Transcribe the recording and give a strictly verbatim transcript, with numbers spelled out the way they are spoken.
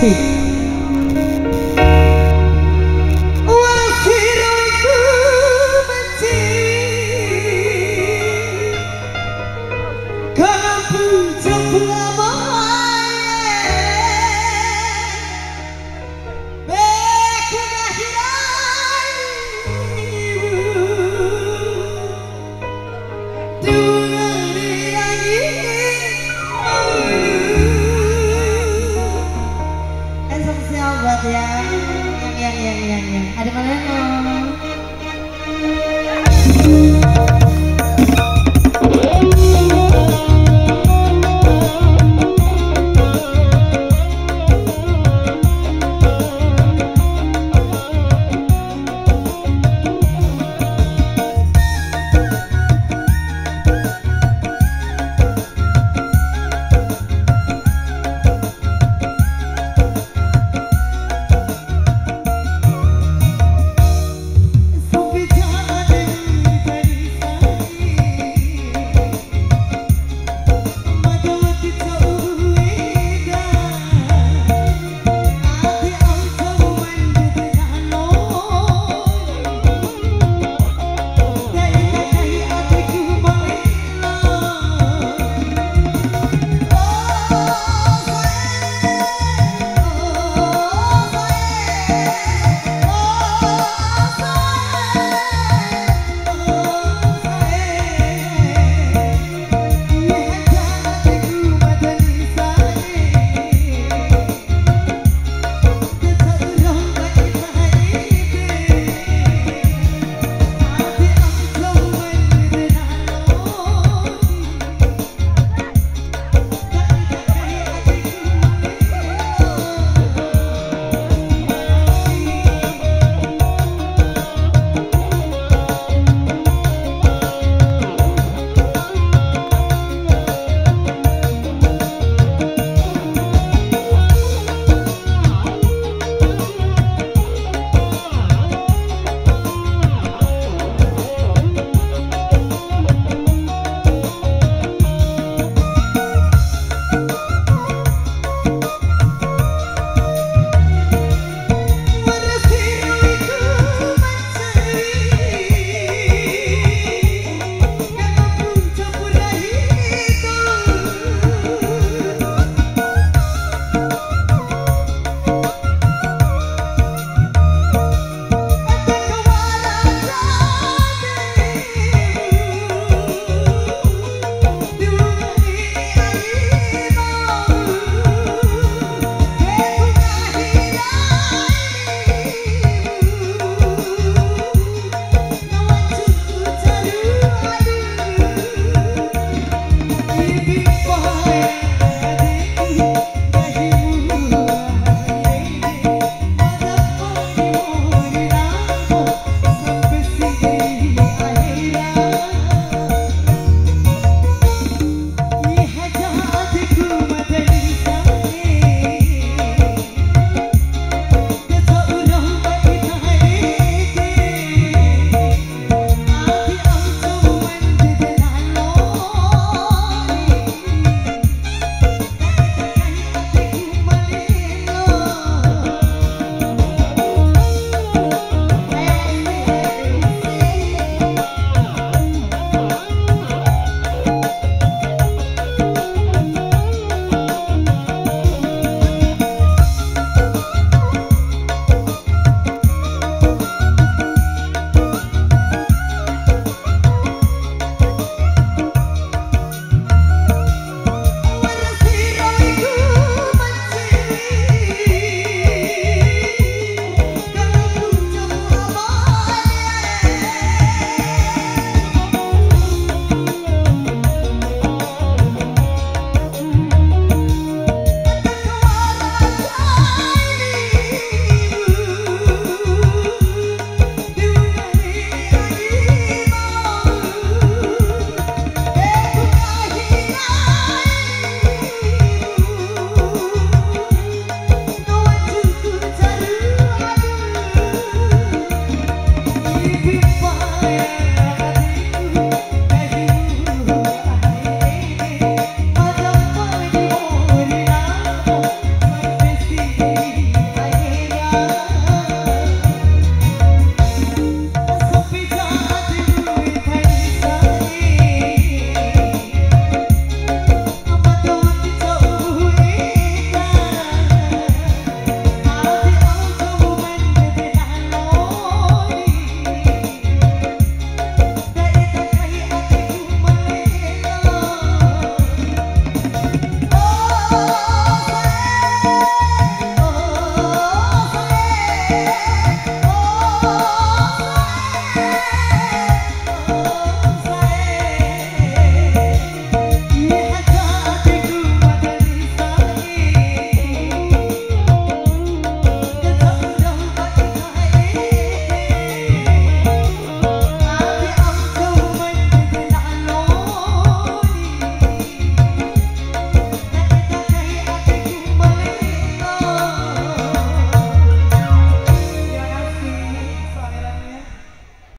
فيه.